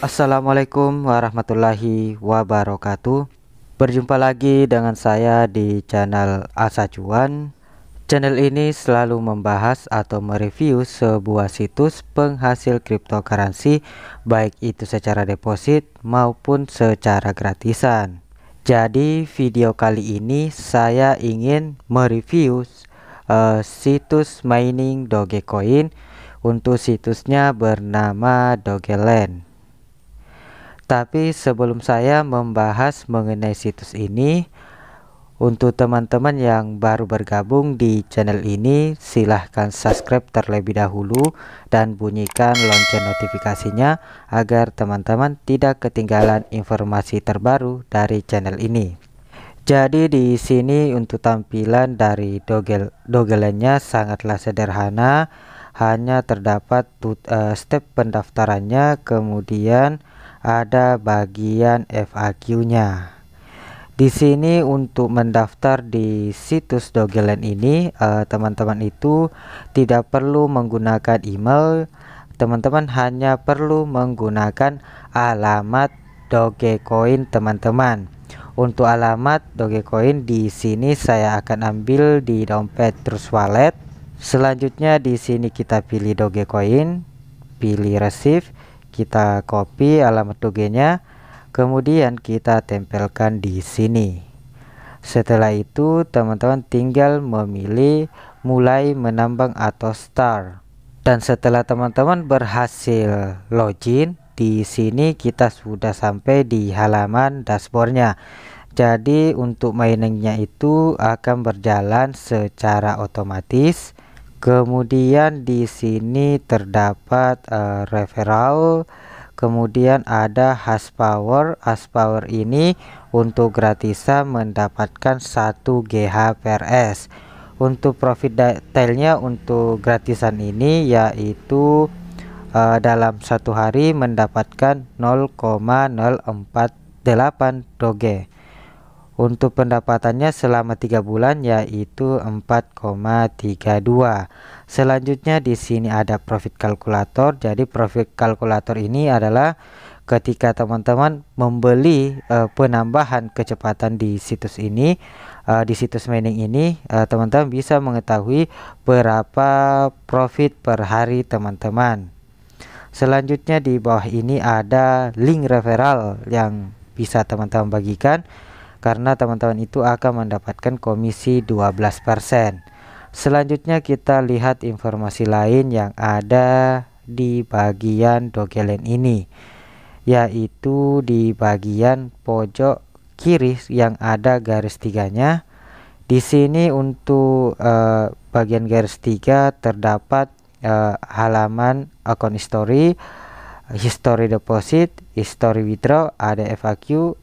Assalamualaikum warahmatullahi wabarakatuh. Berjumpa lagi dengan saya di channel Asa Cuan. Channel ini selalu membahas atau mereview sebuah situs penghasil cryptocurrency, baik itu secara deposit maupun secara gratisan. Jadi video kali ini saya ingin mereview situs mining Dogecoin. Untuk situsnya bernama Dogeland. Tapi sebelum saya membahas mengenai situs ini, untuk teman-teman yang baru bergabung di channel ini, silahkan subscribe terlebih dahulu dan bunyikan lonceng notifikasinya agar teman-teman tidak ketinggalan informasi terbaru dari channel ini. Jadi di sini untuk tampilan dari Dogelandnya sangatlah sederhana, hanya terdapat step pendaftarannya, kemudian ada bagian FAQ-nya. Di sini untuk mendaftar di situs Dogeland ini, teman-teman itu tidak perlu menggunakan email, teman-teman hanya perlu menggunakan alamat Dogecoin teman-teman. Untuk alamat Dogecoin di sini saya akan ambil di dompet Trust Wallet. Selanjutnya di sini kita pilih Dogecoin, pilih receive. Kita copy alamat Doge-nya, kemudian kita tempelkan di sini. Setelah itu teman-teman tinggal memilih mulai menambang atau start. Dan setelah teman-teman berhasil login, di sini kita sudah sampai di halaman dashboardnya. Jadi untuk miningnya itu akan berjalan secara otomatis. Kemudian di sini terdapat referral, kemudian ada hash power ini untuk gratisan mendapatkan 1 GH per S. Untuk profit detailnya untuk gratisan ini yaitu dalam satu hari mendapatkan 0,048 Doge. Untuk pendapatannya selama 3 bulan yaitu 4,32. Selanjutnya di sini ada profit kalkulator. Jadi profit kalkulator ini adalah ketika teman-teman membeli penambahan kecepatan di situs ini, di situs mining ini, teman-teman bisa mengetahui berapa profit per hari teman-teman. Selanjutnya di bawah ini ada link referral yang bisa teman-teman bagikan, karena teman-teman itu akan mendapatkan komisi 12%. Selanjutnya kita lihat informasi lain yang ada di bagian Dogeland ini, yaitu di bagian pojok kiri yang ada garis tiganya. Di sini untuk bagian garis tiga terdapat halaman account history deposit, history withdraw, ada FAQ.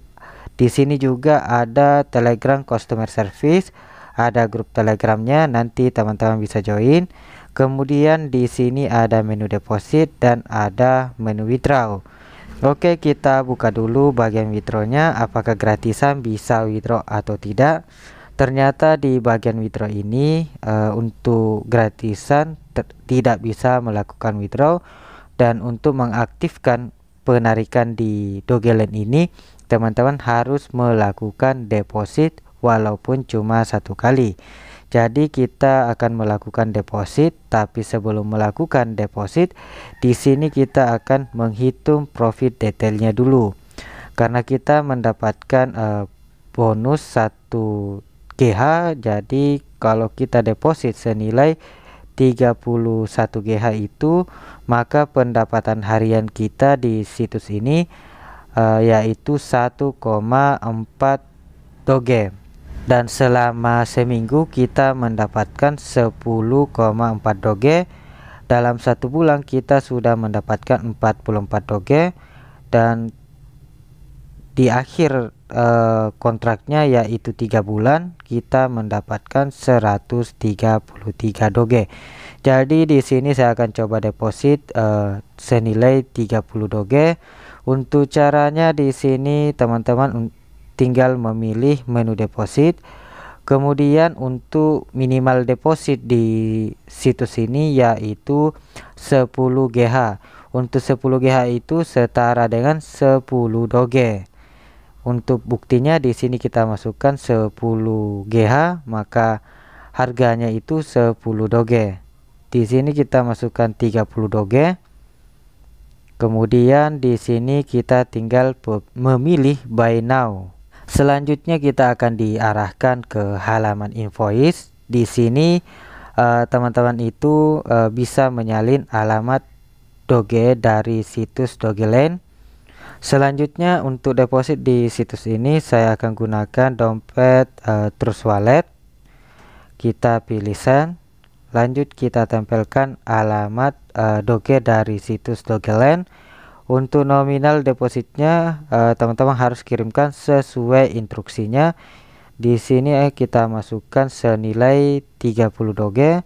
Di sini juga ada Telegram customer service, ada grup Telegramnya, nanti teman-teman bisa join. Kemudian di sini ada menu deposit dan ada menu withdraw. Oke, kita buka dulu bagian withdrawnya, apakah gratisan bisa withdraw atau tidak. Ternyata di bagian withdraw ini untuk gratisan tidak bisa melakukan withdraw, dan untuk mengaktifkan penarikan di Dogeland ini teman-teman harus melakukan deposit walaupun cuma satu kali. Jadi kita akan melakukan deposit, tapi sebelum melakukan deposit di sini kita akan menghitung profit detailnya dulu, karena kita mendapatkan bonus 1 GH. Jadi kalau kita deposit senilai 31 GH itu, maka pendapatan harian kita di situs ini yaitu 1,4 Doge, dan selama seminggu kita mendapatkan 10,4 Doge. Dalam satu bulan kita sudah mendapatkan 44 Doge, dan di akhir kontraknya yaitu 3 bulan kita mendapatkan 133 Doge. Jadi di sini saya akan coba deposit senilai 30 Doge. Untuk caranya di sini teman-teman tinggal memilih menu deposit. Kemudian untuk minimal deposit di situs ini yaitu 10 GH. Untuk 10 GH itu setara dengan 10 doge. Untuk buktinya di sini kita masukkan 10 GH, maka harganya itu 10 doge. Di sini kita masukkan 30 doge. Kemudian di sini kita tinggal memilih buy now. Selanjutnya kita akan diarahkan ke halaman invoice. Di sini teman-teman itu bisa menyalin alamat Doge dari situs Dogeland. Selanjutnya untuk deposit di situs ini saya akan gunakan dompet Trust Wallet. Kita pilih send. Lanjut kita tempelkan alamat Doge dari situs Dogeland. Untuk nominal depositnya teman-teman harus kirimkan sesuai instruksinya. Di sini kita masukkan senilai 30 doge.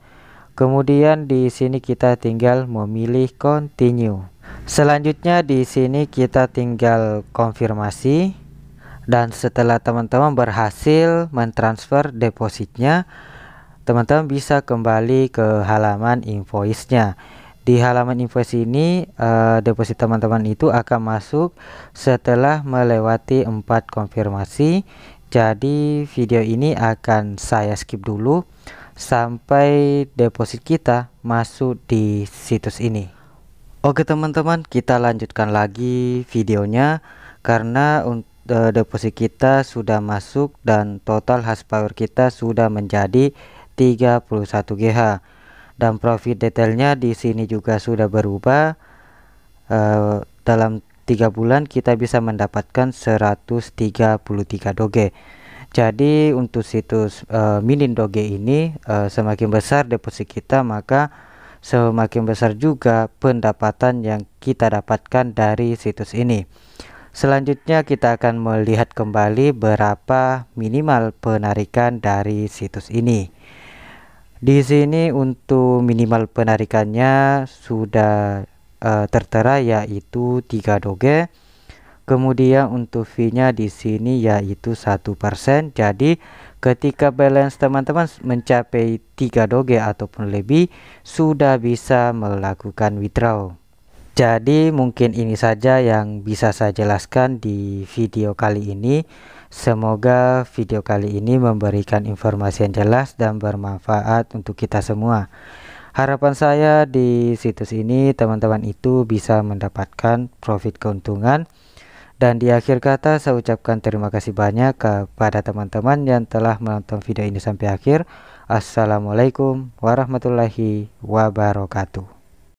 Kemudian di sini kita tinggal memilih continue. Selanjutnya di sini kita tinggal konfirmasi. Dan setelah teman-teman berhasil mentransfer depositnya, teman-teman bisa kembali ke halaman invoice-nya. Di halaman invoice ini deposit teman-teman itu akan masuk setelah melewati 4 konfirmasi. Jadi video ini akan saya skip dulu sampai deposit kita masuk di situs ini. Oke teman-teman, kita lanjutkan lagi videonya karena deposit kita sudah masuk dan total horsepower kita sudah menjadi 31 GH dan profit detailnya di sini juga sudah berubah. Dalam 3 bulan kita bisa mendapatkan 133 doge. Jadi untuk situs minin doge ini semakin besar deposit kita, maka semakin besar juga pendapatan yang kita dapatkan dari situs ini. Selanjutnya kita akan melihat kembali berapa minimal penarikan dari situs ini. Di sini untuk minimal penarikannya sudah tertera yaitu 3 doge. Kemudian untuk fee-nya di sini yaitu 1%. Jadi ketika balance teman-teman mencapai 3 doge ataupun lebih sudah bisa melakukan withdraw. Jadi mungkin ini saja yang bisa saya jelaskan di video kali ini. Semoga video kali ini memberikan informasi yang jelas dan bermanfaat untuk kita semua. Harapan saya di situs ini teman-teman itu bisa mendapatkan profit keuntungan. Dan di akhir kata saya ucapkan terima kasih banyak kepada teman-teman yang telah menonton video ini sampai akhir. Assalamualaikum warahmatullahi wabarakatuh.